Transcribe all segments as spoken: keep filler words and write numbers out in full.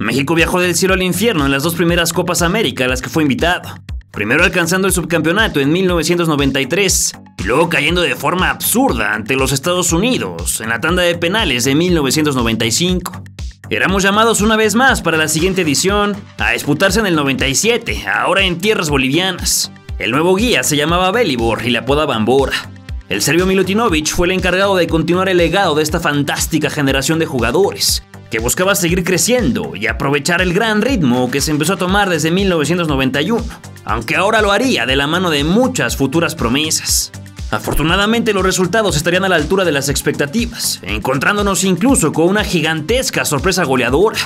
México viajó del cielo al infierno en las dos primeras Copas América a las que fue invitado, primero alcanzando el subcampeonato en mil novecientos noventa y tres y luego cayendo de forma absurda ante los Estados Unidos en la tanda de penales de mil novecientos noventa y cinco. Éramos llamados una vez más para la siguiente edición a disputarse en el noventa y siete, ahora en tierras bolivianas. El nuevo guía se llamaba Belivor y le apoda Bambora. El serbio Milutinovich fue el encargado de continuar el legado de esta fantástica generación de jugadores, que buscaba seguir creciendo y aprovechar el gran ritmo que se empezó a tomar desde mil novecientos noventa y uno, aunque ahora lo haría de la mano de muchas futuras promesas. Afortunadamente los resultados estarían a la altura de las expectativas, encontrándonos incluso con una gigantesca sorpresa goleadora,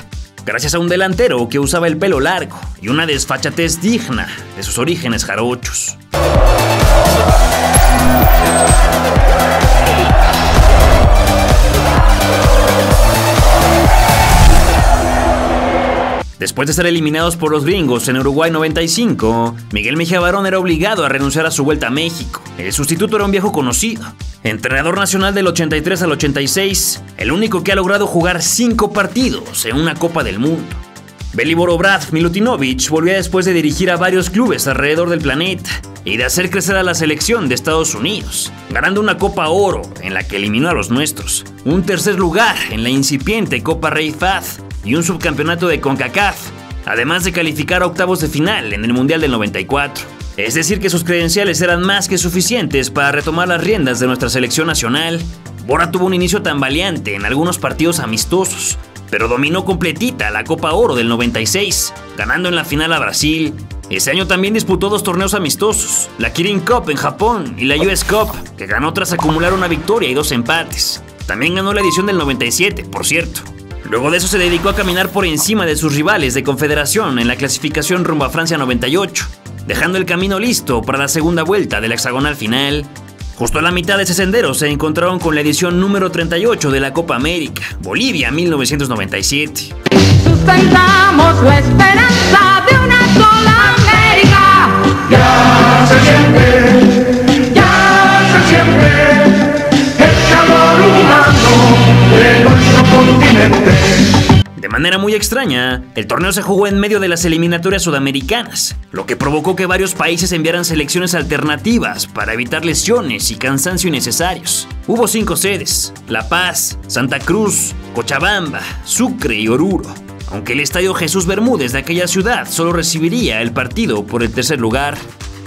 gracias a un delantero que usaba el pelo largo y una desfachatez digna de sus orígenes jarochos. Después de ser eliminados por los gringos en Uruguay noventa y cinco, Miguel Mejía Barón era obligado a renunciar a su vuelta a México. El sustituto era un viejo conocido, entrenador nacional del ochenta y tres al ochenta y seis, el único que ha logrado jugar cinco partidos en una Copa del Mundo. Belivor Obrad Milutinovich volvía después de dirigir a varios clubes alrededor del planeta y de hacer crecer a la selección de Estados Unidos, ganando una Copa Oro en la que eliminó a los nuestros, un tercer lugar en la incipiente Copa Reifaz y un subcampeonato de CONCACAF, además de calificar a octavos de final en el Mundial del noventa y cuatro. Es decir que sus credenciales eran más que suficientes para retomar las riendas de nuestra selección nacional. Bora tuvo un inicio tambaleante en algunos partidos amistosos, pero dominó completita la Copa Oro del noventa y seis, ganando en la final a Brasil. Ese año también disputó dos torneos amistosos, la Kirin Cup en Japón y la U S Cup, que ganó tras acumular una victoria y dos empates. También ganó la edición del noventa y siete, por cierto. Luego de eso se dedicó a caminar por encima de sus rivales de confederación en la clasificación rumbo a Francia noventa y ocho, dejando el camino listo para la segunda vuelta del hexagonal final. Justo a la mitad de ese sendero se encontraron con la edición número treinta y ocho de la Copa América, Bolivia mil novecientos noventa y siete. Sustentamos la esperanza de una sola América. Ya se siente, ya se siente el calor humano de nuestro continente. De manera muy extraña, el torneo se jugó en medio de las eliminatorias sudamericanas, lo que provocó que varios países enviaran selecciones alternativas para evitar lesiones y cansancio innecesarios. Hubo cinco sedes: La Paz, Santa Cruz, Cochabamba, Sucre y Oruro, aunque el estadio Jesús Bermúdez de aquella ciudad solo recibiría el partido por el tercer lugar.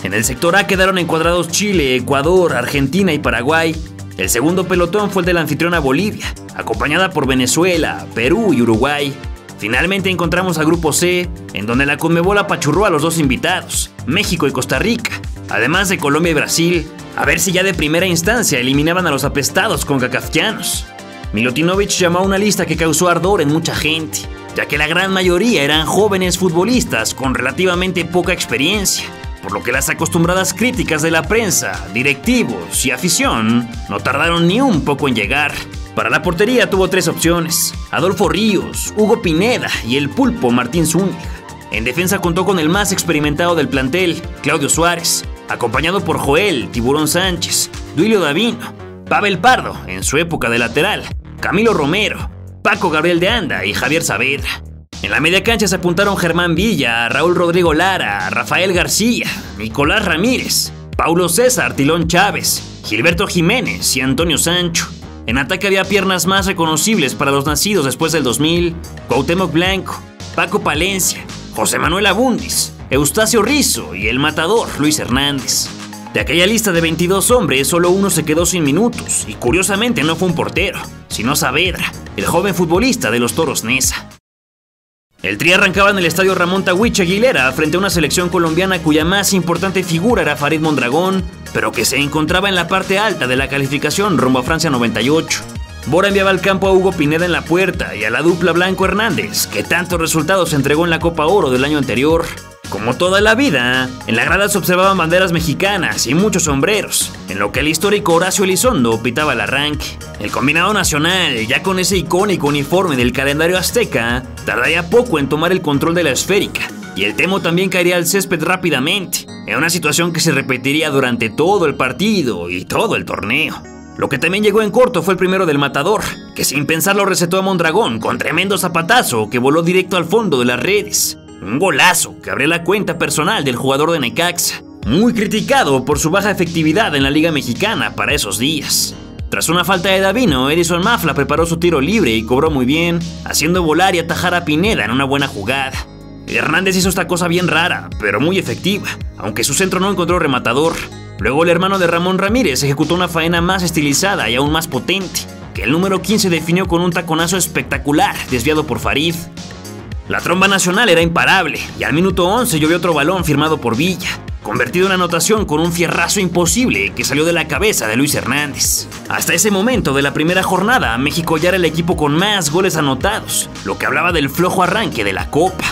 En el sector A quedaron encuadrados Chile, Ecuador, Argentina y Paraguay. El segundo pelotón fue el de la anfitriona Bolivia, acompañada por Venezuela, Perú y Uruguay. Finalmente encontramos al grupo C, en donde la CONMEBOL apachurró a los dos invitados, México y Costa Rica, además de Colombia y Brasil, a ver si ya de primera instancia eliminaban a los apestados concacafianos. Milutinovich llamó a una lista que causó ardor en mucha gente, ya que la gran mayoría eran jóvenes futbolistas con relativamente poca experiencia, por lo que las acostumbradas críticas de la prensa, directivos y afición no tardaron ni un poco en llegar. Para la portería tuvo tres opciones: Adolfo Ríos, Hugo Pineda y el pulpo Martín Zúñiga. En defensa contó con el más experimentado del plantel, Claudio Suárez, acompañado por Joel Tiburón Sánchez, Duilio Davino, Pavel Pardo, en su época de lateral, Camilo Romero, Paco Gabriel de Anda y Javier Saavedra. En la media cancha se apuntaron Germán Villa, Raúl Rodrigo Lara, Rafael García, Nicolás Ramírez, Paulo César Tilón Chávez, Gilberto Jiménez y Antonio Sancho. En ataque había piernas más reconocibles para los nacidos después del dos mil: Cuauhtémoc Blanco, Paco Palencia, José Manuel Abundis, Eustaquio Rizo y el matador Luis Hernández. De aquella lista de veintidós hombres, solo uno se quedó sin minutos y curiosamente no fue un portero, sino Saavedra, el joven futbolista de los Toros Neza. El tri arrancaba en el estadio Ramón Tawich Aguilera frente a una selección colombiana cuya más importante figura era Farid Mondragón, pero que se encontraba en la parte alta de la calificación rumbo a Francia noventa y ocho. Bora enviaba al campo a Hugo Pineda en la puerta y a la dupla Blanco Hernández, que tantos resultados entregó en la Copa Oro del año anterior. Como toda la vida, en la grada se observaban banderas mexicanas y muchos sombreros, en lo que el histórico Horacio Elizondo pitaba el arranque. El combinado nacional, ya con ese icónico uniforme del calendario azteca, tardaría poco en tomar el control de la esférica, y el Temo también caería al césped rápidamente, en una situación que se repetiría durante todo el partido y todo el torneo. Lo que también llegó en corto fue el primero del matador, que sin pensarlo recetó a Mondragón con tremendo zapatazo que voló directo al fondo de las redes. Un golazo que abrió la cuenta personal del jugador de Necaxa, muy criticado por su baja efectividad en la Liga Mexicana para esos días. Tras una falta de Davino, Edison Mafla preparó su tiro libre y cobró muy bien, haciendo volar y atajar a Pineda en una buena jugada. Hernández hizo esta cosa bien rara, pero muy efectiva, aunque su centro no encontró rematador. Luego el hermano de Ramón Ramírez ejecutó una faena más estilizada y aún más potente, que el número quince definió con un taconazo espectacular desviado por Farid. La tromba nacional era imparable y al minuto once llovió otro balón firmado por Villa, convertido en anotación con un fierrazo imposible que salió de la cabeza de Luis Hernández. Hasta ese momento de la primera jornada, México ya era el equipo con más goles anotados, lo que hablaba del flojo arranque de la Copa.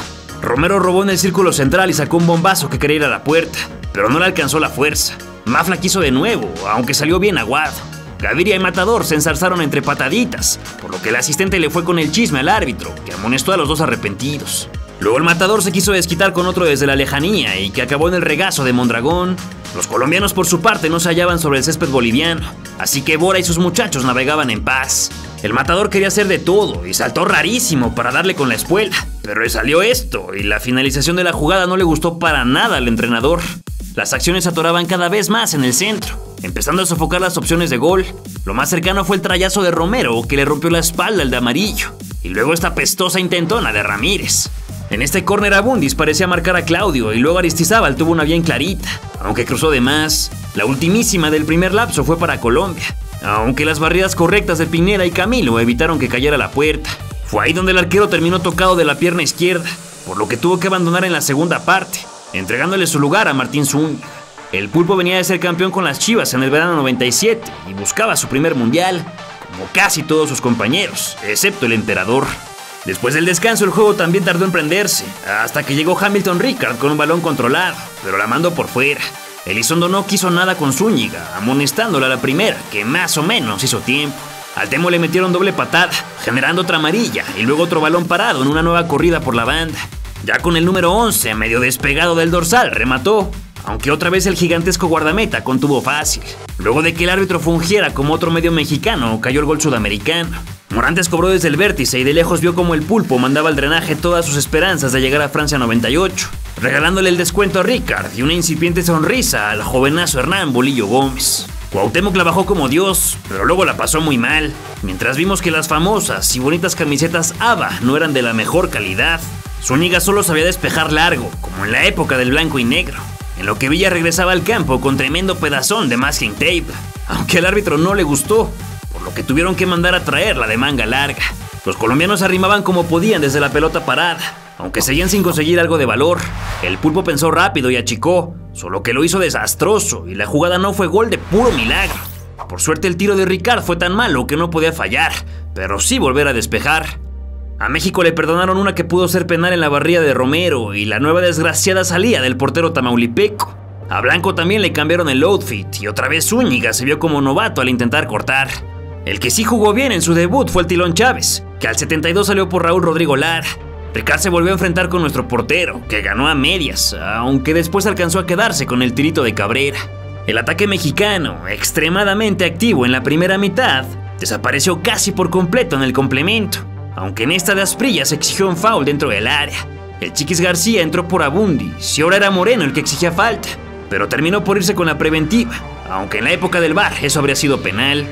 Romero robó en el círculo central y sacó un bombazo que quería ir a la puerta, pero no le alcanzó la fuerza. Mafla quiso de nuevo, aunque salió bien aguado. Gaviria y Matador se enzarzaron entre pataditas, por lo que el asistente le fue con el chisme al árbitro, que amonestó a los dos arrepentidos. Luego el Matador se quiso desquitar con otro desde la lejanía y que acabó en el regazo de Mondragón. Los colombianos por su parte no se hallaban sobre el césped boliviano, así que Bora y sus muchachos navegaban en paz. El Matador quería hacer de todo y saltó rarísimo para darle con la espuela, pero le salió esto y la finalización de la jugada no le gustó para nada al entrenador. Las acciones atoraban cada vez más en el centro, empezando a sofocar las opciones de gol. Lo más cercano fue el trayazo de Romero, que le rompió la espalda al de amarillo, y luego esta pestosa intentona de Ramírez. En este córner Abundis parecía marcar a Claudio y luego Aristizábal tuvo una bien clarita, aunque cruzó de más. La ultimísima del primer lapso fue para Colombia, aunque las barridas correctas de Pineda y Camilo evitaron que cayera la puerta. Fue ahí donde el arquero terminó tocado de la pierna izquierda, por lo que tuvo que abandonar en la segunda parte, entregándole su lugar a Martín Zúñiga. El Pulpo venía de ser campeón con las Chivas en el verano noventa y siete y buscaba su primer mundial, como casi todos sus compañeros, excepto el Emperador. Después del descanso el juego también tardó en prenderse, hasta que llegó Hamilton Ricard con un balón controlado, pero la mandó por fuera. Elizondo no quiso nada con Zúñiga, amonestándola a la primera, que más o menos hizo tiempo. Al Temo le metieron doble patada, generando otra amarilla y luego otro balón parado en una nueva corrida por la banda. Ya con el número once, medio despegado del dorsal, remató, aunque otra vez el gigantesco guardameta contuvo fácil. Luego de que el árbitro fungiera como otro medio mexicano, cayó el gol sudamericano. Morantes cobró desde el vértice y de lejos vio como el Pulpo mandaba al drenaje todas sus esperanzas de llegar a Francia noventa y ocho, regalándole el descuento a Ricard y una incipiente sonrisa al jovenazo Hernán Bolillo Gómez. Cuauhtémoc la bajó como Dios, pero luego la pasó muy mal, mientras vimos que las famosas y bonitas camisetas ABBA no eran de la mejor calidad. Zúñiga solo sabía despejar largo, como en la época del blanco y negro, en lo que Villa regresaba al campo con tremendo pedazón de masking tape, aunque al árbitro no le gustó, por lo que tuvieron que mandar a traer la de manga larga. Los colombianos arrimaban como podían desde la pelota parada, aunque seguían sin conseguir algo de valor. El Pulpo pensó rápido y achicó, solo que lo hizo desastroso y la jugada no fue gol de puro milagro. Por suerte el tiro de Ricard fue tan malo que no podía fallar, pero sí volver a despejar. A México le perdonaron una que pudo ser penal en la barrida de Romero y la nueva desgraciada salida del portero tamaulipeco. A Blanco también le cambiaron el outfit y otra vez Zúñiga se vio como novato al intentar cortar. El que sí jugó bien en su debut fue el Tilón Chávez, que al setenta y dos salió por Raúl Rodrigo Lara. Ricard se volvió a enfrentar con nuestro portero, que ganó a medias, aunque después alcanzó a quedarse con el tirito de Cabrera. El ataque mexicano, extremadamente activo en la primera mitad, desapareció casi por completo en el complemento, aunque en esta de Asprilla se exigió un foul dentro del área. El Chiquis García entró por Abundis y ahora era Moreno el que exigía falta, pero terminó por irse con la preventiva, aunque en la época del V A R eso habría sido penal.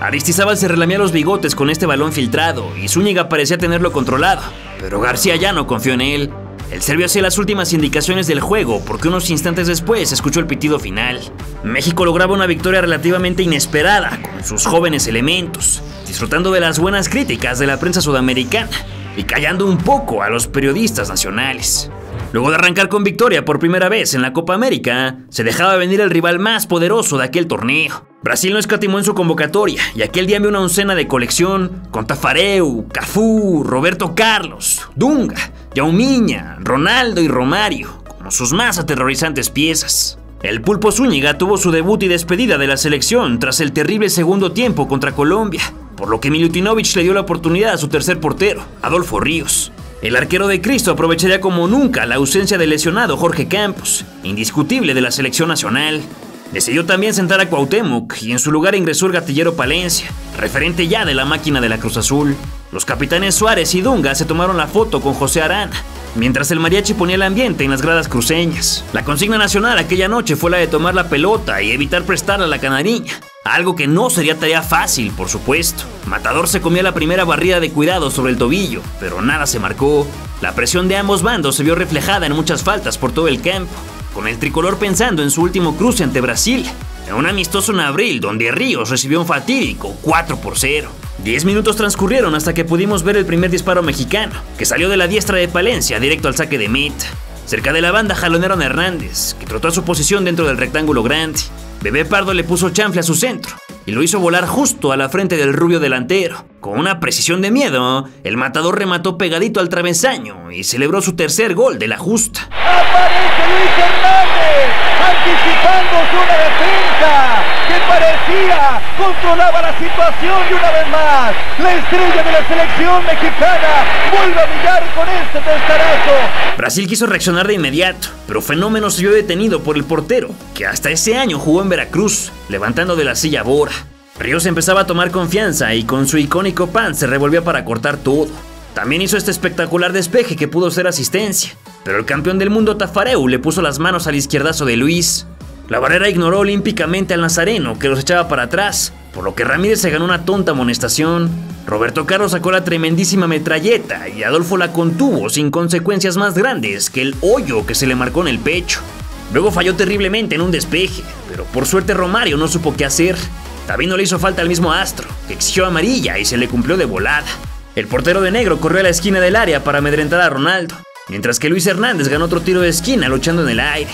Aristizábal se relamía los bigotes con este balón filtrado y Zúñiga parecía tenerlo controlado, pero García ya no confió en él. El serbio hacía las últimas indicaciones del juego porque unos instantes después escuchó el pitido final. México lograba una victoria relativamente inesperada con sus jóvenes elementos, disfrutando de las buenas críticas de la prensa sudamericana y callando un poco a los periodistas nacionales. Luego de arrancar con victoria por primera vez en la Copa América, se dejaba venir el rival más poderoso de aquel torneo. Brasil no escatimó en su convocatoria y aquel día envió una oncena de colección con Taffarel, Cafú, Roberto Carlos, Dunga, Jaumiña, Ronaldo y Romario como sus más aterrorizantes piezas. El Pulpo Zúñiga tuvo su debut y despedida de la selección tras el terrible segundo tiempo contra Colombia, por lo que Milutinovich le dio la oportunidad a su tercer portero, Adolfo Ríos. El arquero de Cristo aprovecharía como nunca la ausencia del lesionado Jorge Campos, indiscutible de la selección nacional. Decidió también sentar a Cuauhtémoc y en su lugar ingresó el gatillero Palencia, referente ya de la máquina de la Cruz Azul. Los capitanes Suárez y Dunga se tomaron la foto con José Arana, mientras el mariachi ponía el ambiente en las gradas cruceñas. La consigna nacional aquella noche fue la de tomar la pelota y evitar prestarla a la canariña, algo que no sería tarea fácil, por supuesto. Matador se comió la primera barrida de cuidado sobre el tobillo, pero nada se marcó. La presión de ambos bandos se vio reflejada en muchas faltas por todo el campo, con el tricolor pensando en su último cruce ante Brasil, en un amistoso en abril donde Ríos recibió un fatídico cuatro por cero. Diez minutos transcurrieron hasta que pudimos ver el primer disparo mexicano, que salió de la diestra de Palencia directo al saque de meta. Cerca de la banda jalonearon a Hernández, que trotó a su posición dentro del rectángulo grande. Bebé Pardo le puso chanfle a su centro y lo hizo volar justo a la frente del rubio delantero. Con una precisión de miedo, el matador remató pegadito al travesaño y celebró su tercer gol de la justa. ¡Aparece Luis Hernández! Anticipándose una defensa que parecía controlaba la situación y una vez más la estrella de la selección mexicana vuelve a brillar con este testarazo. Brasil quiso reaccionar de inmediato, pero Fenómeno se vio detenido por el portero, que hasta ese año jugó en Veracruz, levantando de la silla a Bora. Ríos empezaba a tomar confianza y con su icónico pan se revolvió para cortar todo. También hizo este espectacular despeje que pudo ser asistencia, pero el campeón del mundo Taffarel le puso las manos al izquierdazo de Luis. La barrera ignoró olímpicamente al Nazareno, que los echaba para atrás, por lo que Ramírez se ganó una tonta amonestación. Roberto Carlos sacó la tremendísima metralleta y Adolfo la contuvo sin consecuencias más grandes que el hoyo que se le marcó en el pecho. Luego falló terriblemente en un despeje, pero por suerte Romario no supo qué hacer. También no le hizo falta al mismo astro, que exigió amarilla y se le cumplió de volada. El portero de negro corrió a la esquina del área para amedrentar a Ronaldo, mientras que Luis Hernández ganó otro tiro de esquina luchando en el aire.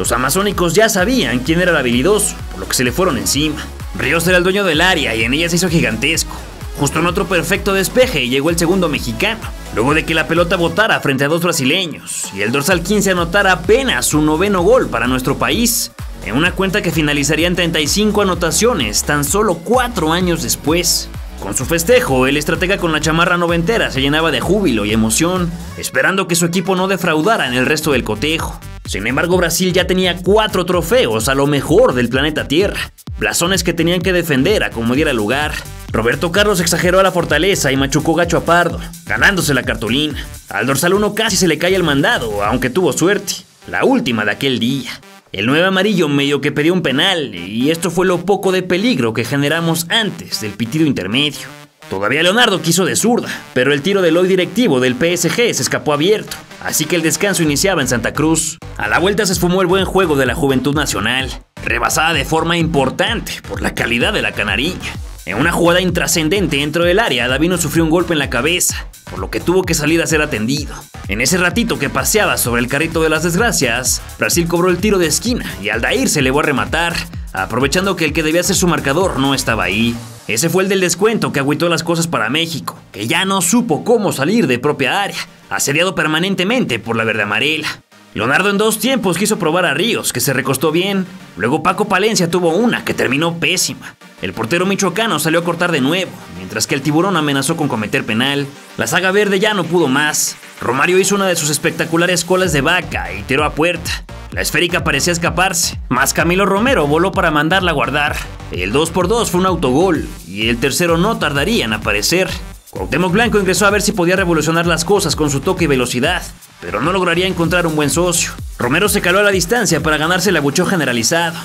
Los amazónicos ya sabían quién era el habilidoso, por lo que se le fueron encima. Ríos era el dueño del área y en ella se hizo gigantesco. Justo en otro perfecto despeje llegó el segundo mexicano, luego de que la pelota botara frente a dos brasileños y el dorsal quince anotara apenas su noveno gol para nuestro país, en una cuenta que finalizaría en treinta y cinco anotaciones tan solo cuatro años después. Con su festejo, el estratega con la chamarra noventera se llenaba de júbilo y emoción, esperando que su equipo no defraudara en el resto del cotejo. Sin embargo, Brasil ya tenía cuatro trofeos a lo mejor del planeta Tierra, blasones que tenían que defender a como diera lugar. Roberto Carlos exageró a la fortaleza y machucó gacho a Pardo, ganándose la cartulina. Al dorsal uno casi se le cae el mandado, aunque tuvo suerte, la última de aquel día. El nueve amarillo medio que pidió un penal, y esto fue lo poco de peligro que generamos antes del pitido intermedio. Todavía Leonardo quiso de zurda, pero el tiro del hoy directivo del P S G se escapó abierto, así que el descanso iniciaba en Santa Cruz. A la vuelta se esfumó el buen juego de la Juventud Nacional, rebasada de forma importante por la calidad de la canariña. En una jugada intrascendente dentro del área, Davino sufrió un golpe en la cabeza, por lo que tuvo que salir a ser atendido. En ese ratito que paseaba sobre el carrito de las desgracias, Brasil cobró el tiro de esquina y Aldair se elevó a rematar, aprovechando que el que debía ser su marcador no estaba ahí. Ese fue el del descuento que agüitó las cosas para México, que ya no supo cómo salir de propia área, asediado permanentemente por la verde amarela. Leonardo en dos tiempos quiso probar a Ríos, que se recostó bien. Luego Paco Palencia tuvo una que terminó pésima. El portero michoacano salió a cortar de nuevo, mientras que el tiburón amenazó con cometer penal. La saga verde ya no pudo más. Romario hizo una de sus espectaculares colas de vaca y tiró a puerta. La esférica parecía escaparse, mas Camilo Romero voló para mandarla a guardar. El dos por dos fue un autogol y el tercero no tardaría en aparecer. Cuauhtémoc Blanco ingresó a ver si podía revolucionar las cosas con su toque y velocidad, pero no lograría encontrar un buen socio. Romero se caló a la distancia para ganarse el abucheo generalizado.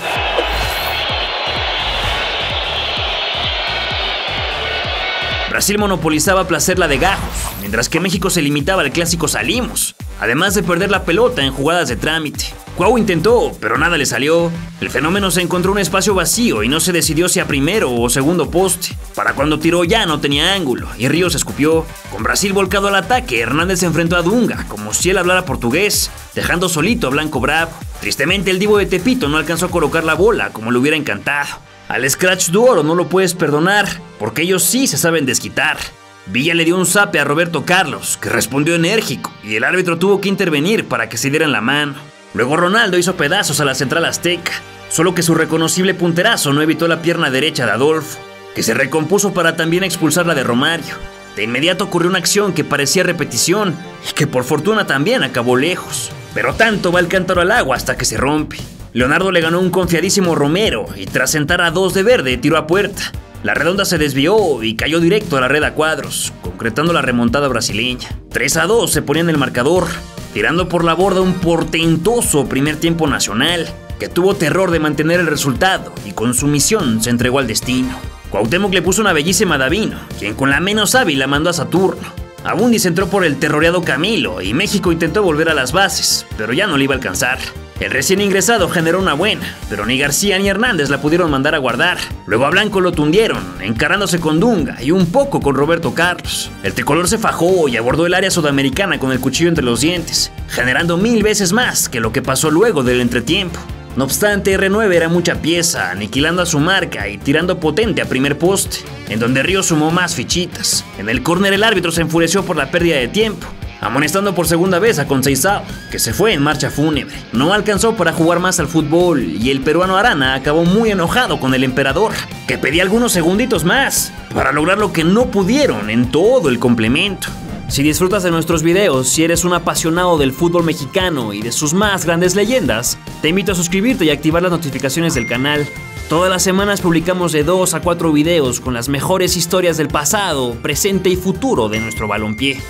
Brasil monopolizaba placerla de gajos, mientras que México se limitaba al clásico salimos, además de perder la pelota en jugadas de trámite. Cuau intentó, pero nada le salió. El Fenómeno se encontró un espacio vacío y no se decidió si a primero o segundo poste. Para cuando tiró ya no tenía ángulo y Ríos escupió. Con Brasil volcado al ataque, Hernández se enfrentó a Dunga como si él hablara portugués, dejando solito a Blanco Bravo. Tristemente el divo de Tepito no alcanzó a colocar la bola como le hubiera encantado. Al Scratch Duoro no lo puedes perdonar, porque ellos sí se saben desquitar. Villa le dio un zape a Roberto Carlos, que respondió enérgico, y el árbitro tuvo que intervenir para que se dieran la mano. Luego Ronaldo hizo pedazos a la central azteca, solo que su reconocible punterazo no evitó la pierna derecha de Adolfo, que se recompuso para también expulsarla de Romario. De inmediato ocurrió una acción que parecía repetición, y que por fortuna también acabó lejos. Pero tanto va el cántaro al agua hasta que se rompe. Leonardo le ganó un confiadísimo Romero y tras sentar a dos de verde tiró a puerta. La redonda se desvió y cayó directo a la red a cuadros, concretando la remontada brasileña. tres a dos se ponía en el marcador, tirando por la borda un portentoso primer tiempo nacional, que tuvo terror de mantener el resultado y con sumisión se entregó al destino. Cuauhtémoc le puso una bellísima a Davino, quien con la menos hábil la mandó a Saturno. Abundis entró por el terroreado Camilo y México intentó volver a las bases, pero ya no le iba a alcanzar. El recién ingresado generó una buena, pero ni García ni Hernández la pudieron mandar a guardar. Luego a Blanco lo tundieron, encarándose con Dunga y un poco con Roberto Carlos. El tricolor se fajó y abordó el área sudamericana con el cuchillo entre los dientes, generando mil veces más que lo que pasó luego del entretiempo. No obstante, R nueve era mucha pieza, aniquilando a su marca y tirando potente a primer poste, en donde Río sumó más fichitas. En el córner el árbitro se enfureció por la pérdida de tiempo, amonestando por segunda vez a Conceição, que se fue en marcha fúnebre. No alcanzó para jugar más al fútbol y el peruano Arana acabó muy enojado con el emperador, que pedía algunos segunditos más para lograr lo que no pudieron en todo el complemento. Si disfrutas de nuestros videos, si eres un apasionado del fútbol mexicano y de sus más grandes leyendas, te invito a suscribirte y activar las notificaciones del canal. Todas las semanas publicamos de dos a cuatro videos con las mejores historias del pasado, presente y futuro de nuestro balompié.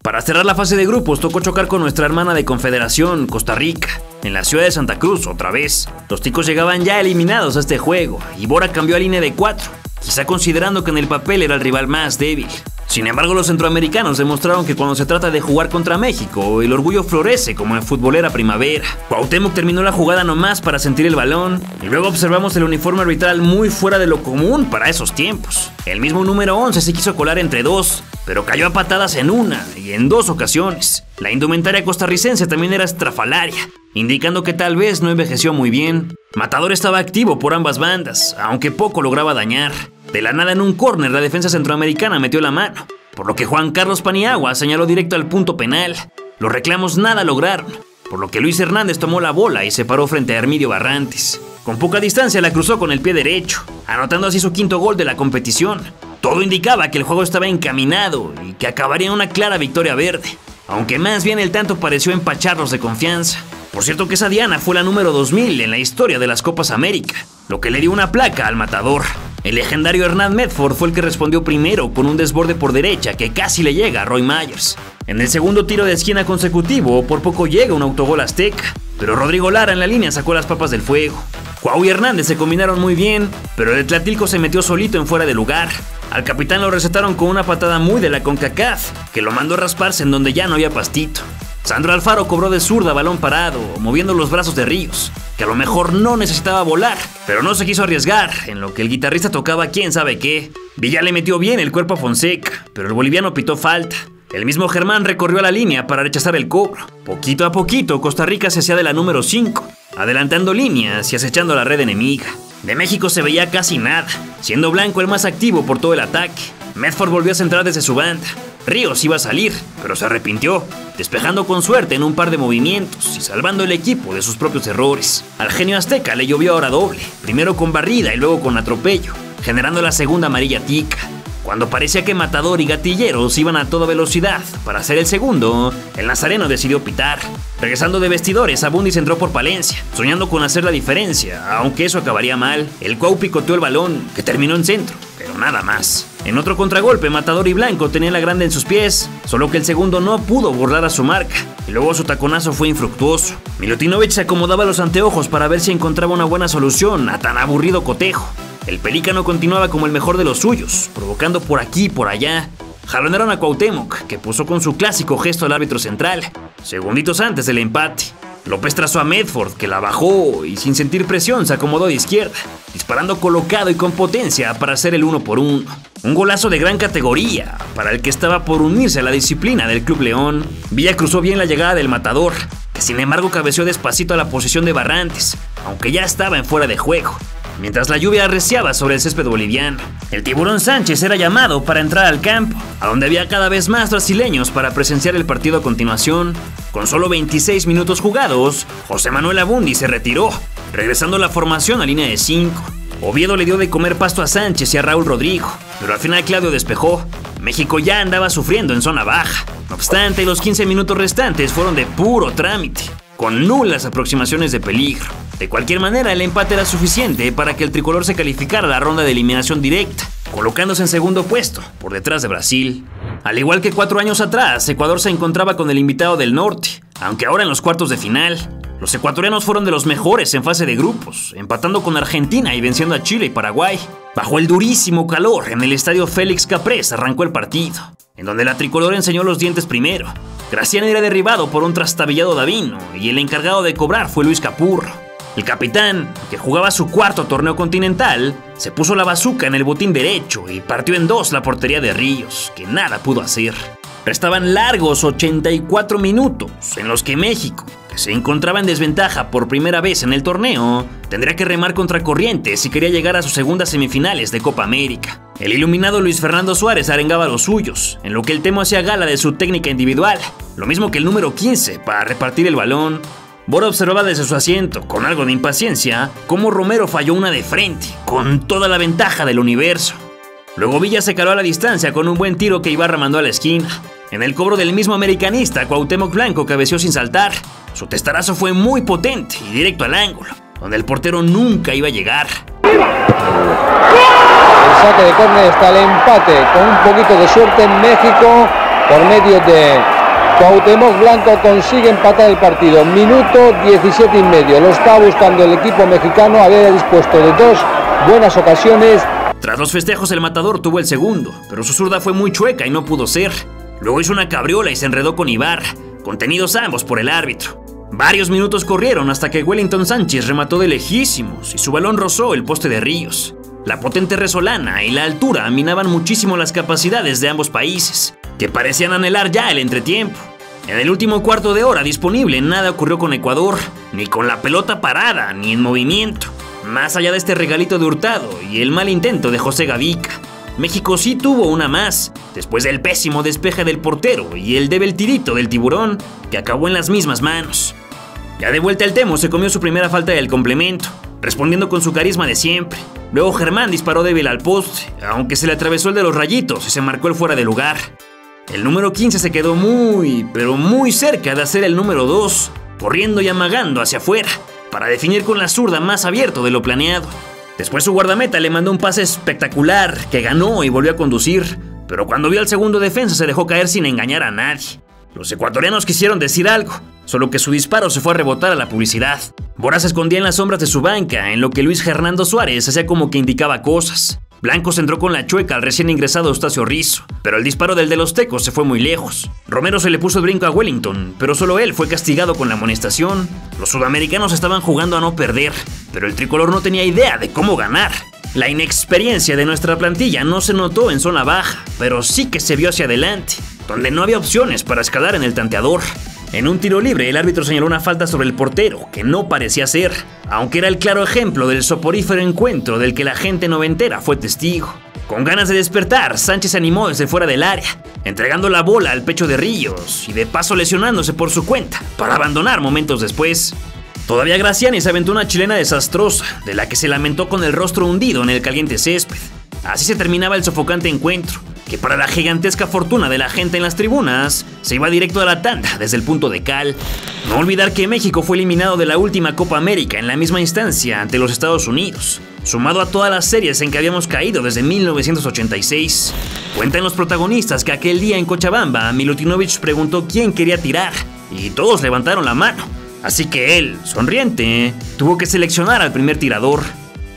Para cerrar la fase de grupos tocó chocar con nuestra hermana de Confederación, Costa Rica, en la ciudad de Santa Cruz otra vez. Los ticos llegaban ya eliminados a este juego y Bora cambió a línea de cuatro, quizá considerando que en el papel era el rival más débil. Sin embargo, los centroamericanos demostraron que cuando se trata de jugar contra México, el orgullo florece como en futbolera primavera. Cuauhtémoc terminó la jugada nomás para sentir el balón, y luego observamos el uniforme arbitral muy fuera de lo común para esos tiempos. El mismo número once se quiso colar entre dos, pero cayó a patadas en una y en dos ocasiones. La indumentaria costarricense también era estrafalaria, indicando que tal vez no envejeció muy bien. Matador estaba activo por ambas bandas, aunque poco lograba dañar. De la nada en un córner la defensa centroamericana metió la mano, por lo que Juan Carlos Paniagua señaló directo al punto penal. Los reclamos nada lograron, por lo que Luis Hernández tomó la bola y se paró frente a Hermidio Barrantes. Con poca distancia la cruzó con el pie derecho, anotando así su quinto gol de la competición. Todo indicaba que el juego estaba encaminado y que acabaría en una clara victoria verde, aunque más bien el tanto pareció empacharlos de confianza. Por cierto que esa diana fue la número dos mil en la historia de las Copas América, lo que le dio una placa al matador. El legendario Hernán Medford fue el que respondió primero con un desborde por derecha que casi le llega a Roy Myers. En el segundo tiro de esquina consecutivo por poco llega un autogol azteca, pero Rodrigo Lara en la línea sacó las papas del fuego. Cuau y Hernández se combinaron muy bien, pero el Tlatilco se metió solito en fuera de lugar. Al capitán lo recetaron con una patada muy de la CONCACAF, que lo mandó a rasparse en donde ya no había pastito. Sandro Alfaro cobró de zurda balón parado, moviendo los brazos de Ríos, que a lo mejor no necesitaba volar, pero no se quiso arriesgar, en lo que el guitarrista tocaba quién sabe qué. Villa le metió bien el cuerpo a Fonseca, pero el boliviano pitó falta. El mismo Germán recorrió a la línea para rechazar el cobro. Poquito a poquito Costa Rica se hacía de la número cinco, adelantando líneas y acechando a la red enemiga. De México se veía casi nada, siendo Blanco el más activo por todo el ataque. Medford volvió a centrar desde su banda. Ríos iba a salir, pero se arrepintió, despejando con suerte en un par de movimientos y salvando el equipo de sus propios errores. Al genio azteca le llovió ahora doble, primero con barrida y luego con atropello, generando la segunda amarilla tica. Cuando parecía que Matador y Gatilleros iban a toda velocidad para hacer el segundo, el Nazareno decidió pitar. Regresando de vestidores, Abundis entró por Palencia, soñando con hacer la diferencia, aunque eso acabaría mal. El Cuau picoteó el balón, que terminó en centro, pero nada más. En otro contragolpe, Matador y Blanco tenían la grande en sus pies, solo que el segundo no pudo burlar a su marca, y luego su taconazo fue infructuoso. Milutinovich se acomodaba los anteojos para ver si encontraba una buena solución a tan aburrido cotejo. El pelícano continuaba como el mejor de los suyos, provocando por aquí y por allá. Jalonaron a Cuauhtémoc, que puso con su clásico gesto al árbitro central, segunditos antes del empate. López trazó a Medford, que la bajó y sin sentir presión se acomodó de izquierda, disparando colocado y con potencia para hacer el uno por uno. Un golazo de gran categoría, para el que estaba por unirse a la disciplina del Club León. Villa cruzó bien la llegada del matador, que sin embargo cabeceó despacito a la posición de Barrantes, aunque ya estaba en fuera de juego, mientras la lluvia arreciaba sobre el césped boliviano. El tiburón Sánchez era llamado para entrar al campo, a donde había cada vez más brasileños para presenciar el partido a continuación. Con solo veintiséis minutos jugados, José Manuel Abundis se retiró, regresando la formación a línea de cinco. Oviedo le dio de comer pasto a Sánchez y a Raúl Rodrigo, pero al final Claudio despejó. México ya andaba sufriendo en zona baja, no obstante los quince minutos restantes fueron de puro trámite. con nulas aproximaciones de peligro. De cualquier manera, el empate era suficiente para que el tricolor se calificara a la ronda de eliminación directa, colocándose en segundo puesto, por detrás de Brasil. Al igual que cuatro años atrás, Ecuador se encontraba con el invitado del norte, aunque ahora en los cuartos de final. Los ecuatorianos fueron de los mejores en fase de grupos, empatando con Argentina y venciendo a Chile y Paraguay. Bajo el durísimo calor, en el estadio Félix Caprés arrancó el partido, en donde la tricolor enseñó los dientes primero. Graciano era derribado por un trastabillado Davino y el encargado de cobrar fue Luis Capurro. El capitán, que jugaba su cuarto torneo continental, se puso la bazuca en el botín derecho y partió en dos la portería de Ríos, que nada pudo hacer. Restaban largos ochenta y cuatro minutos en los que México, que se encontraba en desventaja por primera vez en el torneo, tendría que remar contracorriente si quería llegar a sus segundas semifinales de Copa América. El iluminado Luis Fernando Suárez arengaba a los suyos, en lo que el Temo hacía gala de su técnica individual, lo mismo que el número quince para repartir el balón. Bora observaba desde su asiento, con algo de impaciencia, cómo Romero falló una de frente, con toda la ventaja del universo. Luego Villa se caló a la distancia con un buen tiro que Ibarra mandó a la esquina. En el cobro del mismo americanista, Cuauhtémoc Blanco cabeció sin saltar. Su testarazo fue muy potente y directo al ángulo, donde el portero nunca iba a llegar. El saque de córner está el empate. Con un poquito de suerte en México, por medio de Cuauhtémoc Blanco, consigue empatar el partido. Minuto diecisiete y medio. Lo está buscando el equipo mexicano. Había dispuesto de dos buenas ocasiones. Tras los festejos, el matador tuvo el segundo, pero su zurda fue muy chueca y no pudo ser. Luego hizo una cabriola y se enredó con Ibarra, contenidos ambos por el árbitro. Varios minutos corrieron hasta que Wellington Sánchez remató de lejísimos y su balón rozó el poste de Ríos. La potente resolana y la altura minaban muchísimo las capacidades de ambos países, que parecían anhelar ya el entretiempo. En el último cuarto de hora disponible nada ocurrió con Ecuador, ni con la pelota parada, ni en movimiento. Más allá de este regalito de Hurtado y el mal intento de José Gavica, México sí tuvo una más, después del pésimo despeje del portero y el débil tirito del tiburón, que acabó en las mismas manos. Ya de vuelta el Temo se comió su primera falta del complemento, respondiendo con su carisma de siempre. Luego Germán disparó débil al poste, aunque se le atravesó el de los rayitos y se marcó el fuera de lugar. El número quince se quedó muy, pero muy cerca de hacer el número dos, corriendo y amagando hacia afuera, para definir con la zurda más abierto de lo planeado. Después su guardameta le mandó un pase espectacular que ganó y volvió a conducir, pero cuando vio al segundo defensa se dejó caer sin engañar a nadie. Los ecuatorianos quisieron decir algo, solo que su disparo se fue a rebotar a la publicidad. Bora se escondía en las sombras de su banca, en lo que Luis Hernando Suárez hacía como que indicaba cosas. Blanco se entró con la chueca al recién ingresado Eustaquio Rizo, pero el disparo del de los tecos se fue muy lejos. Romero se le puso el brinco a Wellington, pero solo él fue castigado con la amonestación. Los sudamericanos estaban jugando a no perder, pero el tricolor no tenía idea de cómo ganar. La inexperiencia de nuestra plantilla no se notó en zona baja, pero sí que se vio hacia adelante, donde no había opciones para escalar en el tanteador. En un tiro libre, el árbitro señaló una falta sobre el portero, que no parecía ser, aunque era el claro ejemplo del soporífero encuentro del que la gente noventera fue testigo. Con ganas de despertar, Sánchez se animó desde fuera del área, entregando la bola al pecho de Ríos y de paso lesionándose por su cuenta, para abandonar momentos después. Todavía Graciani se aventó una chilena desastrosa, de la que se lamentó con el rostro hundido en el caliente césped. Así se terminaba el sofocante encuentro, que para la gigantesca fortuna de la gente en las tribunas, se iba directo a la tanda desde el punto de cal. No olvidar que México fue eliminado de la última Copa América en la misma instancia ante los Estados Unidos, sumado a todas las series en que habíamos caído desde mil novecientos ochenta y seis. Cuentan los protagonistas que aquel día en Cochabamba, Milutinovich preguntó quién quería tirar, y todos levantaron la mano, así que él, sonriente, tuvo que seleccionar al primer tirador.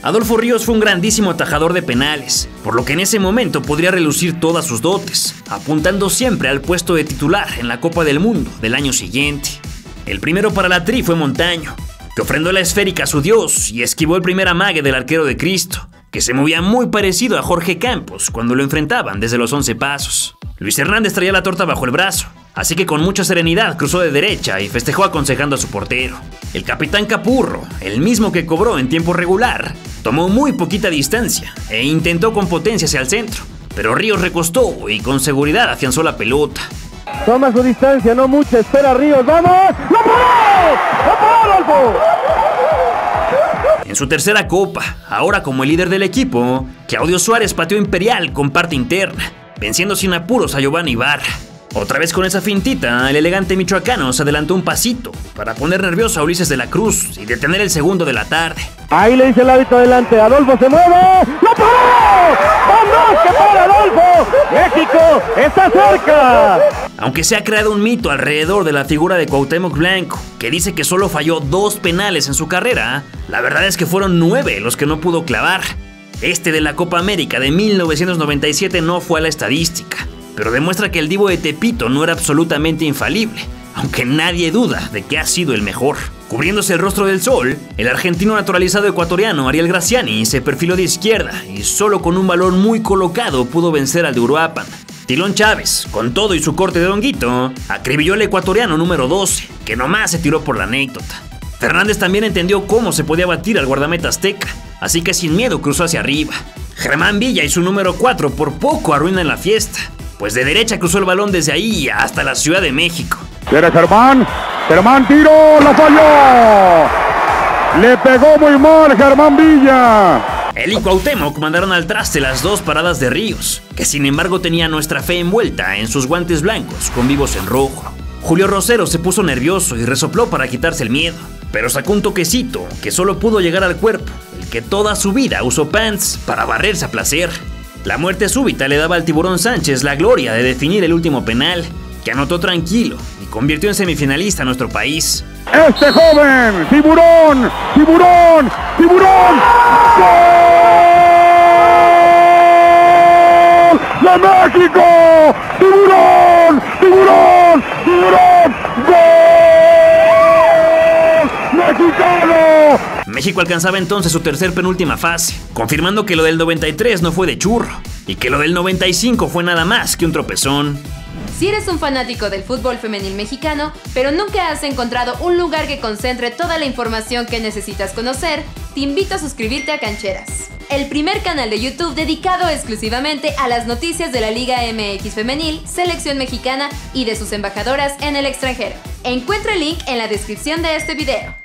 Adolfo Ríos fue un grandísimo atajador de penales, por lo que en ese momento podría relucir todas sus dotes, apuntando siempre al puesto de titular en la Copa del Mundo del año siguiente. El primero para la tri fue Montaño, que ofrendó la esférica a su dios y esquivó el primer amague del arquero de Cristo, que se movía muy parecido a Jorge Campos cuando lo enfrentaban desde los once pasos. Luis Hernández traía la torta bajo el brazo, así que con mucha serenidad cruzó de derecha y festejó aconsejando a su portero. El capitán Capurro, el mismo que cobró en tiempo regular, tomó muy poquita distancia e intentó con potencia hacia el centro, pero Ríos recostó y con seguridad afianzó la pelota. Toma su distancia, no mucha, espera Ríos, ¡vamos! ¡La paró! ¡La paró, Albo! En su tercera copa, ahora como el líder del equipo, Claudio Suárez pateó imperial con parte interna, venciendo sin apuros a Giovanni Ibarra. Otra vez con esa fintita, el elegante michoacano se adelantó un pasito para poner nervioso a Ulises de la Cruz y detener el segundo de la tarde. Ahí le dice el hábito adelante, Adolfo se mueve, ¡lo paró! ¡Vamos que para Adolfo! ¡México está cerca! Aunque se ha creado un mito alrededor de la figura de Cuauhtémoc Blanco, que dice que solo falló dos penales en su carrera, la verdad es que fueron nueve los que no pudo clavar. Este de la Copa América de mil novecientos noventa y siete no fue a la estadística, pero demuestra que el Divo de Tepito no era absolutamente infalible, aunque nadie duda de que ha sido el mejor. Cubriéndose el rostro del sol, el argentino naturalizado ecuatoriano Ariel Graciani se perfiló de izquierda y solo con un balón muy colocado pudo vencer al de Uruapan. Tilón Chávez, con todo y su corte de honguito, acribilló al ecuatoriano número doce, que nomás se tiró por la anécdota. Fernández también entendió cómo se podía batir al guardameta azteca, así que sin miedo cruzó hacia arriba. Germán Villa y su número cuatro por poco arruinan la fiesta, pues de derecha cruzó el balón desde ahí hasta la Ciudad de México. Viene Germán, Germán tiró, la falló, le pegó muy mal Germán Villa. Él y Cuauhtémoc mandaron al traste las dos paradas de Ríos, que sin embargo tenía nuestra fe envuelta en sus guantes blancos con vivos en rojo. Julio Rosero se puso nervioso y resopló para quitarse el miedo, pero sacó un toquecito que solo pudo llegar al cuerpo, el que toda su vida usó pants para barrerse a placer. La muerte súbita le daba al Tiburón Sánchez la gloria de definir el último penal, que anotó tranquilo y convirtió en semifinalista a nuestro país. ¡Este joven! ¡Tiburón! ¡Tiburón! ¡Tiburón! ¡Gol de México! ¡Tiburón! ¡Tiburón! ¡Tiburón! ¡Gol mexicano! México alcanzaba entonces su tercer penúltima fase, confirmando que lo del noventa y tres no fue de churro y que lo del noventa y cinco fue nada más que un tropezón. Si eres un fanático del fútbol femenil mexicano, pero nunca has encontrado un lugar que concentre toda la información que necesitas conocer, te invito a suscribirte a Cancheras, el primer canal de YouTube dedicado exclusivamente a las noticias de la Liga M X femenil, selección mexicana y de sus embajadoras en el extranjero. Encuentra el link en la descripción de este video.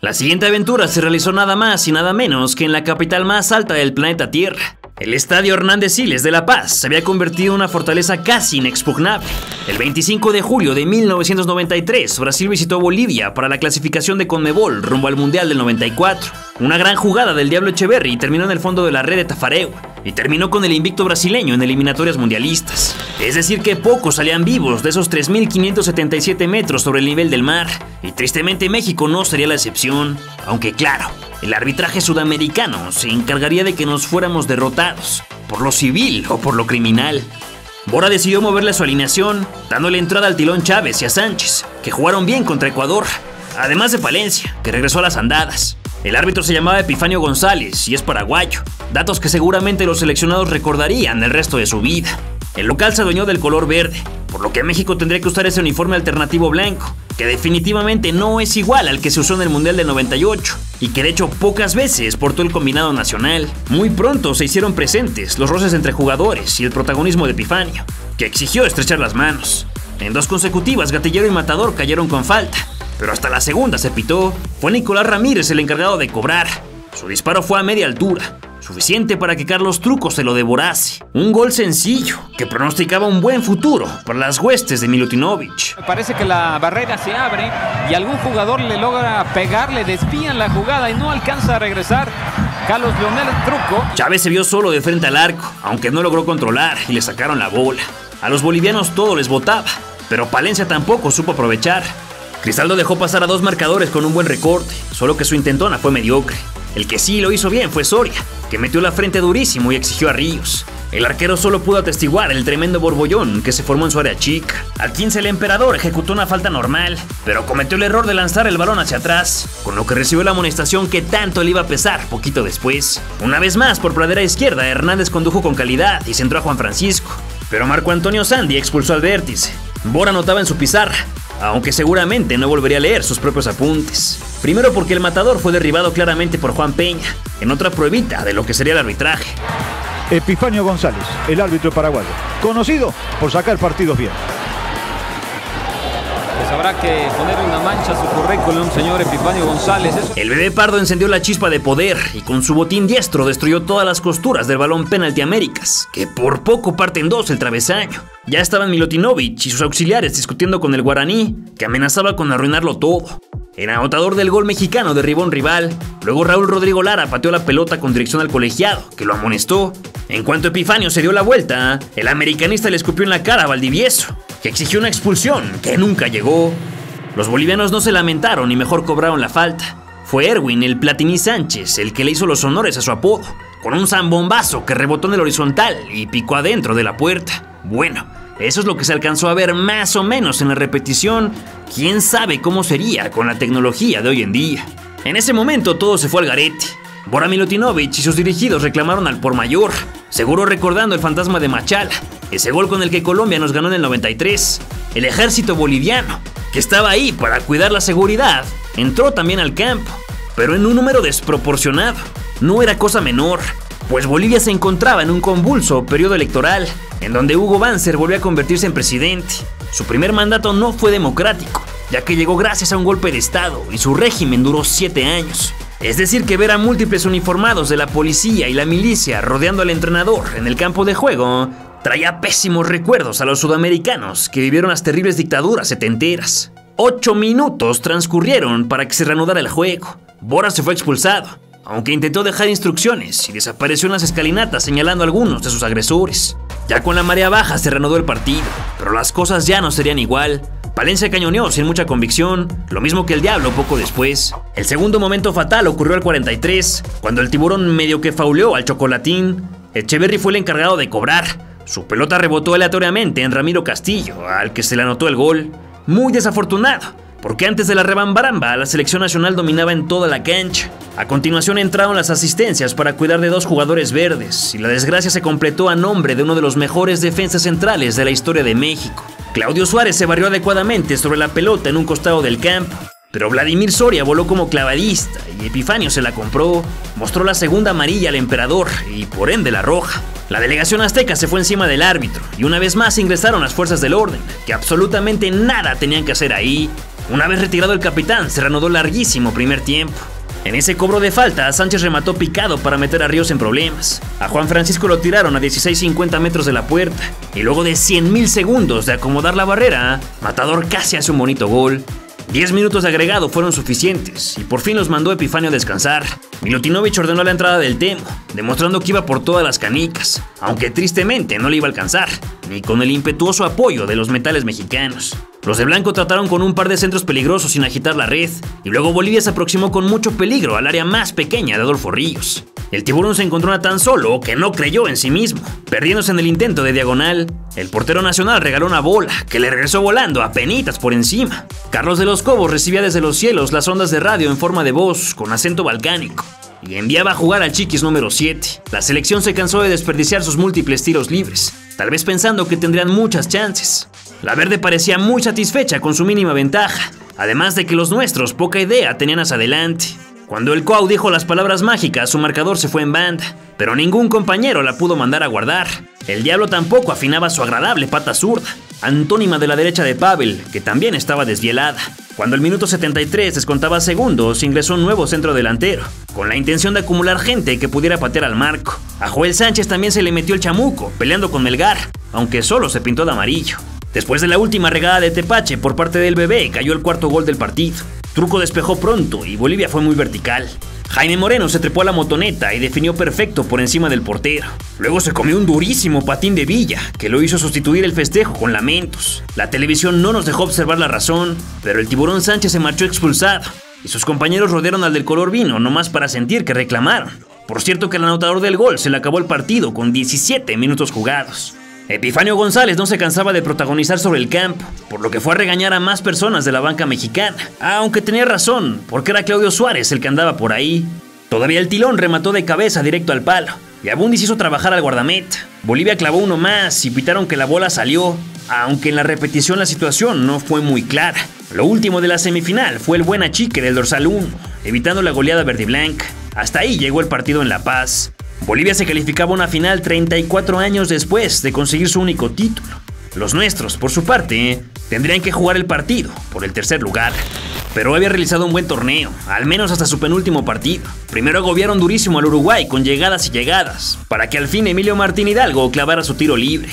La siguiente aventura se realizó nada más y nada menos que en la capital más alta del planeta Tierra. El Estadio Hernández Siles de La Paz se había convertido en una fortaleza casi inexpugnable. El veinticinco de julio de mil novecientos noventa y tres, Brasil visitó Bolivia para la clasificación de CONMEBOL rumbo al Mundial del noventa y cuatro. Una gran jugada del Diablo Echeverri terminó en el fondo de la red de Taffarel y terminó con el invicto brasileño en eliminatorias mundialistas. Es decir que pocos salían vivos de esos tres mil quinientos setenta y siete metros sobre el nivel del mar, y tristemente México no sería la excepción, aunque claro, el arbitraje sudamericano se encargaría de que nos fuéramos derrotados, por lo civil o por lo criminal. Bora decidió moverle su alineación, dándole entrada al Tilón Chávez y a Sánchez, que jugaron bien contra Ecuador, además de Palencia, que regresó a las andadas. El árbitro se llamaba Epifanio González y es paraguayo, datos que seguramente los seleccionados recordarían el resto de su vida. El local se adueñó del color verde, por lo que México tendría que usar ese uniforme alternativo blanco, que definitivamente no es igual al que se usó en el Mundial del noventa y ocho, y que de hecho pocas veces portó el combinado nacional. Muy pronto se hicieron presentes los roces entre jugadores y el protagonismo de Epifanio, que exigió estrechar las manos. En dos consecutivas, Gatillero y Matador cayeron con falta, pero hasta la segunda se pitó. Fue Nicolás Ramírez el encargado de cobrar. Su disparo fue a media altura, suficiente para que Carlos Truco se lo devorase. Un gol sencillo que pronosticaba un buen futuro para las huestes de Milutinovich. Parece que la barrera se abre y algún jugador le logra pegar, le desvían la jugada y no alcanza a regresar Carlos Leonel Truco. Chávez se vio solo de frente al arco, aunque no logró controlar y le sacaron la bola. A los bolivianos todo les botaba, pero Palencia tampoco supo aprovechar. Cristaldo dejó pasar a dos marcadores con un buen recorte, solo que su intentona fue mediocre. El que sí lo hizo bien fue Soria, que metió la frente durísimo y exigió a Ríos. El arquero solo pudo atestiguar el tremendo borbollón que se formó en su área chica. Al quince el Emperador ejecutó una falta normal, pero cometió el error de lanzar el balón hacia atrás, con lo que recibió la amonestación que tanto le iba a pesar poquito después. Una vez más por pradera izquierda, Hernández condujo con calidad y centró a Juan Francisco, pero Marco Antonio Sandy expulsó al vértice. Bora anotaba en su pizarra, aunque seguramente no volvería a leer sus propios apuntes. Primero porque el Matador fue derribado claramente por Juan Peña, en otra pruebita de lo que sería el arbitraje. Epifanio González, el árbitro paraguayo, conocido por sacar partidos bien. habrá que ponerle una mancha a su currículum, señor Epifanio González. Eso... El bebé pardo encendió la chispa de poder y con su botín diestro destruyó todas las costuras del balón penalti Américas, que por poco parte en dos el travesaño. Ya estaban Milutinovich y sus auxiliares discutiendo con el guaraní, que amenazaba con arruinarlo todo. El anotador del gol mexicano derribó a un rival, luego Raúl Rodrigo Lara pateó la pelota con dirección al colegiado, que lo amonestó. En cuanto Epifanio se dio la vuelta, el americanista le escupió en la cara a Valdivieso, que exigió una expulsión que nunca llegó. Los bolivianos no se lamentaron y mejor cobraron la falta. Fue Erwin el Platiní Sánchez el que le hizo los honores a su apodo, con un zambombazo que rebotó en el horizontal y picó adentro de la puerta. Bueno, eso es lo que se alcanzó a ver más o menos en la repetición. ¿Quién sabe cómo sería con la tecnología de hoy en día? En ese momento todo se fue al garete. Bora Milutinovich y sus dirigidos reclamaron al por mayor, seguro recordando el fantasma de Machala, ese gol con el que Colombia nos ganó en el noventa y tres. El ejército boliviano, que estaba ahí para cuidar la seguridad, entró también al campo, pero en un número desproporcionado. No era cosa menor, pues Bolivia se encontraba en un convulso periodo electoral, en donde Hugo Banzer volvió a convertirse en presidente. Su primer mandato no fue democrático, ya que llegó gracias a un golpe de estado y su régimen duró siete años. Es decir, que ver a múltiples uniformados de la policía y la milicia rodeando al entrenador en el campo de juego traía pésimos recuerdos a los sudamericanos que vivieron las terribles dictaduras setenteras. Ocho minutos transcurrieron para que se reanudara el juego. Bora se fue expulsado, aunque intentó dejar instrucciones y desapareció en las escalinatas señalando a algunos de sus agresores. Ya con la marea baja se reanudó el partido, pero las cosas ya no serían igual. Palencia cañoneó sin mucha convicción, lo mismo que el Diablo poco después. El segundo momento fatal ocurrió al cuarenta y tres, cuando el tiburón medio que fauleó al Chocolatín. Echeverry fue el encargado de cobrar. Su pelota rebotó aleatoriamente en Ramiro Castillo, al que se le anotó el gol. Muy desafortunado, porque antes de la rebambaramba la selección nacional dominaba en toda la cancha. A continuación entraron las asistencias para cuidar de dos jugadores verdes y la desgracia se completó a nombre de uno de los mejores defensas centrales de la historia de México. Claudio Suárez se barrió adecuadamente sobre la pelota en un costado del campo, pero Vladimir Soria voló como clavadista y Epifanio se la compró, mostró la segunda amarilla al emperador y por ende la roja. La delegación azteca se fue encima del árbitro y una vez más ingresaron las fuerzas del orden, que absolutamente nada tenían que hacer ahí. Una vez retirado el capitán se reanudó larguísimo primer tiempo. En ese cobro de falta, Sánchez remató picado para meter a Ríos en problemas. A Juan Francisco lo tiraron a dieciséis cincuenta metros de la puerta, y luego de cien mil segundos de acomodar la barrera, Matador casi hace un bonito gol. diez minutos de agregado fueron suficientes, y por fin los mandó Epifanio a descansar. Milutinovich ordenó la entrada del Temo, demostrando que iba por todas las canicas, aunque tristemente no le iba a alcanzar, ni con el impetuoso apoyo de los metales mexicanos. Los de blanco trataron con un par de centros peligrosos sin agitar la red, y luego Bolivia se aproximó con mucho peligro al área más pequeña de Adolfo Ríos. El tiburón se encontró a tan solo que no creyó en sí mismo, perdiéndose en el intento de diagonal. El portero nacional regaló una bola, que le regresó volando a penitas por encima. Carlos de los Cobos recibía desde los cielos las ondas de radio en forma de voz, con acento balcánico, y enviaba a jugar al Chiquis número siete. La selección se cansó de desperdiciar sus múltiples tiros libres, tal vez pensando que tendrían muchas chances. La verde parecía muy satisfecha con su mínima ventaja, además de que los nuestros poca idea tenían hacia adelante. Cuando el Cuau dijo las palabras mágicas, su marcador se fue en banda, pero ningún compañero la pudo mandar a guardar. El Diablo tampoco afinaba su agradable pata zurda, antónima de la derecha de Pavel, que también estaba desvielada. Cuando el minuto setenta y tres descontaba segundos, ingresó un nuevo centro delantero, con la intención de acumular gente que pudiera patear al marco. A Joel Sánchez también se le metió el chamuco, peleando con Melgar, aunque solo se pintó de amarillo. Después de la última regada de Tepache por parte del Bebé, cayó el cuarto gol del partido. Truco despejó pronto y Bolivia fue muy vertical. Jaime Moreno se trepó a la motoneta y definió perfecto por encima del portero. Luego se comió un durísimo patín de Villa, que lo hizo sustituir el festejo con lamentos. La televisión no nos dejó observar la razón, pero el tiburón Sánchez se marchó expulsado, y sus compañeros rodearon al del color vino nomás para sentir que reclamaron. Por cierto que el anotador del gol se le acabó el partido con diecisiete minutos jugados. Epifanio González no se cansaba de protagonizar sobre el campo, por lo que fue a regañar a más personas de la banca mexicana, aunque tenía razón, porque era Claudio Suárez el que andaba por ahí. Todavía el Tilón remató de cabeza directo al palo, y Abundis hizo trabajar al guardameta. Bolivia clavó uno más y pitaron que la bola salió, aunque en la repetición la situación no fue muy clara. Lo último de la semifinal fue el buen achique del dorsal uno, evitando la goleada verdiblanca. Hasta ahí llegó el partido en La Paz. Bolivia se calificaba a una final treinta y cuatro años después de conseguir su único título. Los nuestros, por su parte, Tendrían que jugar el partido por el tercer lugar, pero había realizado un buen torneo, al menos hasta su penúltimo partido. Primero agobiaron durísimo al Uruguay con llegadas y llegadas, para que al fin Emilio Martín Hidalgo clavara su tiro libre.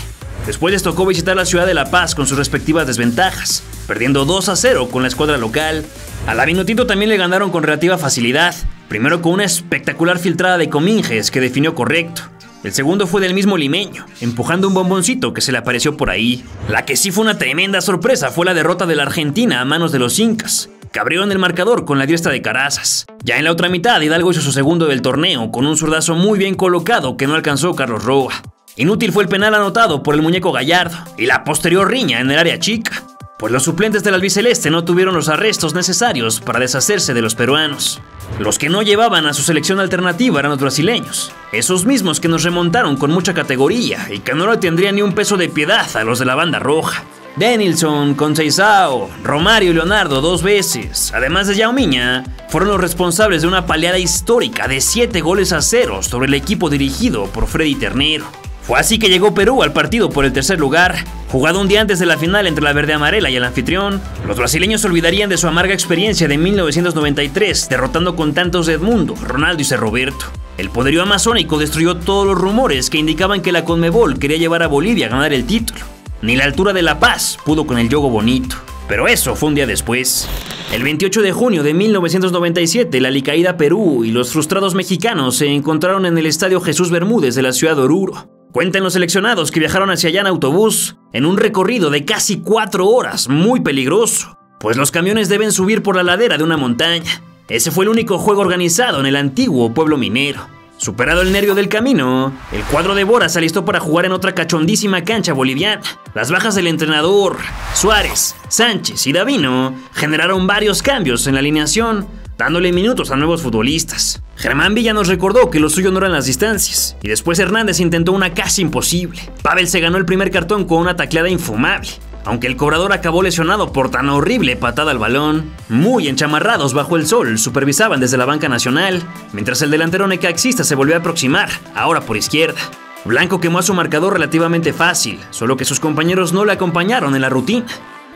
Después les tocó visitar la ciudad de La Paz con sus respectivas desventajas, perdiendo dos a cero con la escuadra local. A la Minutito también le ganaron con relativa facilidad, primero con una espectacular filtrada de Cominges que definió correcto. El segundo fue del mismo limeño, empujando un bomboncito que se le apareció por ahí. La que sí fue una tremenda sorpresa fue la derrota de la Argentina a manos de los incas. Cabrieron el marcador con la diestra de Carazas. Ya en la otra mitad, Hidalgo hizo su segundo del torneo con un zurdazo muy bien colocado que no alcanzó Carlos Roa. Inútil fue el penal anotado por el muñeco Gallardo y la posterior riña en el área chica, pues los suplentes del albiceleste no tuvieron los arrestos necesarios para deshacerse de los peruanos. Los que no llevaban a su selección alternativa eran los brasileños, esos mismos que nos remontaron con mucha categoría y que no le tendrían ni un peso de piedad a los de la banda roja. Denilson, Conceição, Romario y Leonardo dos veces, además de Yao Miña, fueron los responsables de una paliada histórica de siete goles a cero sobre el equipo dirigido por Freddy Ternero. Fue así que llegó Perú al partido por el tercer lugar, jugado un día antes de la final entre la verde amarela y el anfitrión. Los brasileños se olvidarían de su amarga experiencia de mil novecientos noventa y tres, derrotando con tantos de Edmundo, Ronaldo y Ser Roberto. El poderío amazónico destruyó todos los rumores que indicaban que la CONMEBOL quería llevar a Bolivia a ganar el título. Ni la altura de La Paz pudo con el yogo bonito. Pero eso fue un día después. El veintiocho de junio de mil novecientos noventa y siete, la alicaída Perú y los frustrados mexicanos se encontraron en el Estadio Jesús Bermúdez de la ciudad de Oruro. Cuentan los seleccionados que viajaron hacia allá en autobús, en un recorrido de casi cuatro horas, muy peligroso, pues los camiones deben subir por la ladera de una montaña. Ese fue el único juego organizado en el antiguo pueblo minero. Superado el nervio del camino, el cuadro de Bora se alistó para jugar en otra cachondísima cancha boliviana. Las bajas del entrenador, Suárez, Sánchez y Davino generaron varios cambios en la alineación, dándole minutos a nuevos futbolistas. Germán Villa nos recordó que lo suyo no eran las distancias, y después Hernández intentó una casi imposible. Pavel se ganó el primer cartón con una tacleada infumable, aunque el cobrador acabó lesionado por tan horrible patada al balón. Muy enchamarrados bajo el sol, supervisaban desde la banca nacional, mientras el delantero necaxista se volvió a aproximar, ahora por izquierda. Blanco quemó a su marcador relativamente fácil, solo que sus compañeros no le acompañaron en la rutina.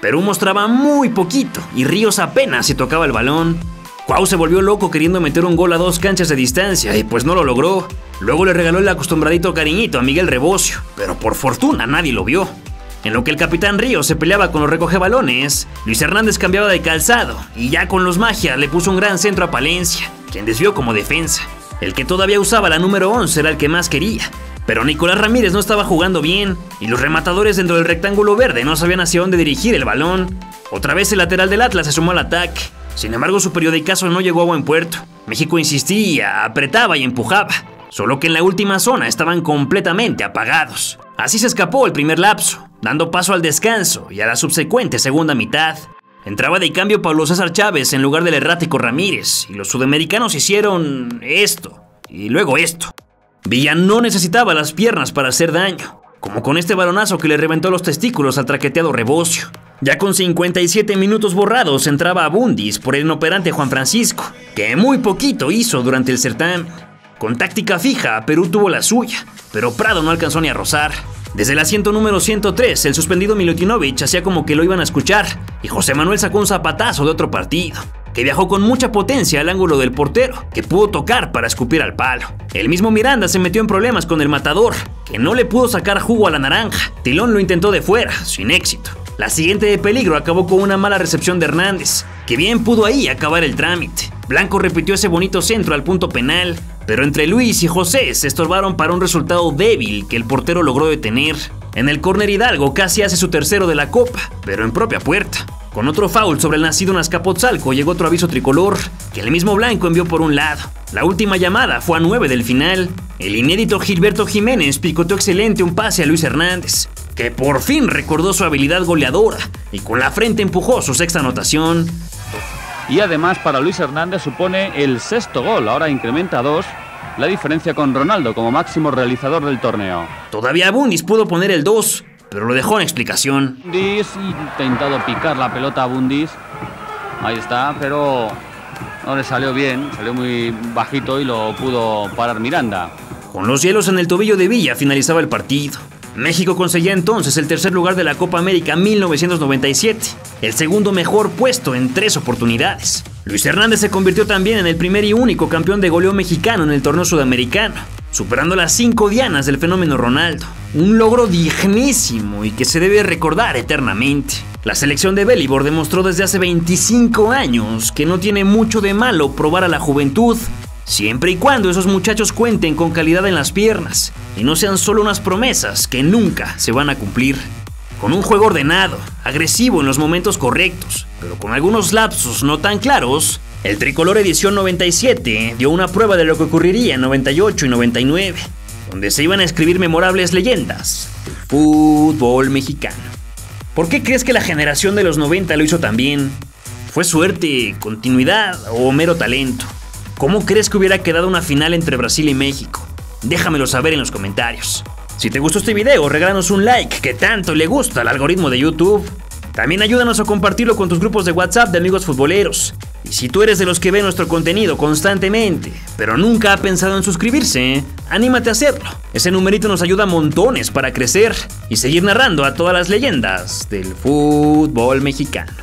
Perú mostraba muy poquito y Ríos apenas si tocaba el balón. Cuau se volvió loco queriendo meter un gol a dos canchas de distancia y pues no lo logró. Luego le regaló el acostumbradito cariñito a Miguel Rebocio, pero por fortuna nadie lo vio. En lo que el capitán Ríos se peleaba con los recogebalones, Luis Hernández cambiaba de calzado y ya con los magia le puso un gran centro a Palencia, quien desvió como defensa. El que todavía usaba la número once era el que más quería, pero Nicolás Ramírez no estaba jugando bien y los rematadores dentro del rectángulo verde no sabían hacia dónde dirigir el balón. Otra vez el lateral del Atlas se sumó al ataque, sin embargo su periodicazo no llegó a buen puerto. México insistía, apretaba y empujaba, solo que en la última zona estaban completamente apagados. Así se escapó el primer lapso, dando paso al descanso y a la subsecuente segunda mitad. Entraba de cambio Pablo César Chávez en lugar del errático Ramírez, y los sudamericanos hicieron esto, y luego esto. Villa no necesitaba las piernas para hacer daño, como con este balonazo que le reventó los testículos al traqueteado Rebocio. Ya con cincuenta y siete minutos borrados entraba a Bundis por el inoperante Juan Francisco, que muy poquito hizo durante el certamen. Con táctica fija, Perú tuvo la suya, pero Prado no alcanzó ni a rozar. Desde el asiento número ciento tres, el suspendido Milutinovich hacía como que lo iban a escuchar, y José Manuel sacó un zapatazo de otro partido, que viajó con mucha potencia al ángulo del portero, que pudo tocar para escupir al palo. El mismo Miranda se metió en problemas con el matador, que no le pudo sacar jugo a la naranja. Tilón lo intentó de fuera, sin éxito. La siguiente de peligro acabó con una mala recepción de Hernández, que bien pudo ahí acabar el trámite. Blanco repitió ese bonito centro al punto penal, pero entre Luis y José se estorbaron para un resultado débil que el portero logró detener. En el córner Hidalgo casi hace su tercero de la Copa, pero en propia puerta. Con otro foul sobre el nacido en Azcapotzalco llegó otro aviso tricolor, que el mismo Blanco envió por un lado. La última llamada fue a nueve del final. El inédito Gilberto Jiménez picoteó excelente un pase a Luis Hernández, que por fin recordó su habilidad goleadora y con la frente empujó su sexta anotación. Y además para Luis Hernández supone el sexto gol, ahora incrementa a dos, la diferencia con Ronaldo como máximo realizador del torneo. Todavía Bundis pudo poner el dos, pero lo dejó en explicación. Bundis, intentado picar la pelota a Bundis, ahí está, pero no le salió bien, salió muy bajito y lo pudo parar Miranda. Con los hielos en el tobillo de Villa finalizaba el partido. México conseguía entonces el tercer lugar de la Copa América mil novecientos noventa y siete, el segundo mejor puesto en tres oportunidades. Luis Hernández se convirtió también en el primer y único campeón de goleo mexicano en el torneo sudamericano, superando las cinco dianas del fenómeno Ronaldo, un logro dignísimo y que se debe recordar eternamente. La selección de Belivor demostró desde hace veinticinco años que no tiene mucho de malo probar a la juventud, siempre y cuando esos muchachos cuenten con calidad en las piernas y no sean solo unas promesas que nunca se van a cumplir. Con un juego ordenado, agresivo en los momentos correctos, pero con algunos lapsos no tan claros, el tricolor edición noventa y siete dio una prueba de lo que ocurriría en noventa y ocho y noventa y nueve, donde se iban a escribir memorables leyendas del fútbol mexicano. ¿Por qué crees que la generación de los noventa lo hizo tan bien? ¿Fue suerte, continuidad o mero talento? ¿Cómo crees que hubiera quedado una final entre Brasil y México? Déjamelo saber en los comentarios. Si te gustó este video, regálanos un like que tanto le gusta al algoritmo de YouTube. También ayúdanos a compartirlo con tus grupos de WhatsApp de amigos futboleros. Y si tú eres de los que ve nuestro contenido constantemente, pero nunca ha pensado en suscribirse, anímate a hacerlo. Ese numerito nos ayuda a montones para crecer y seguir narrando a todas las leyendas del fútbol mexicano.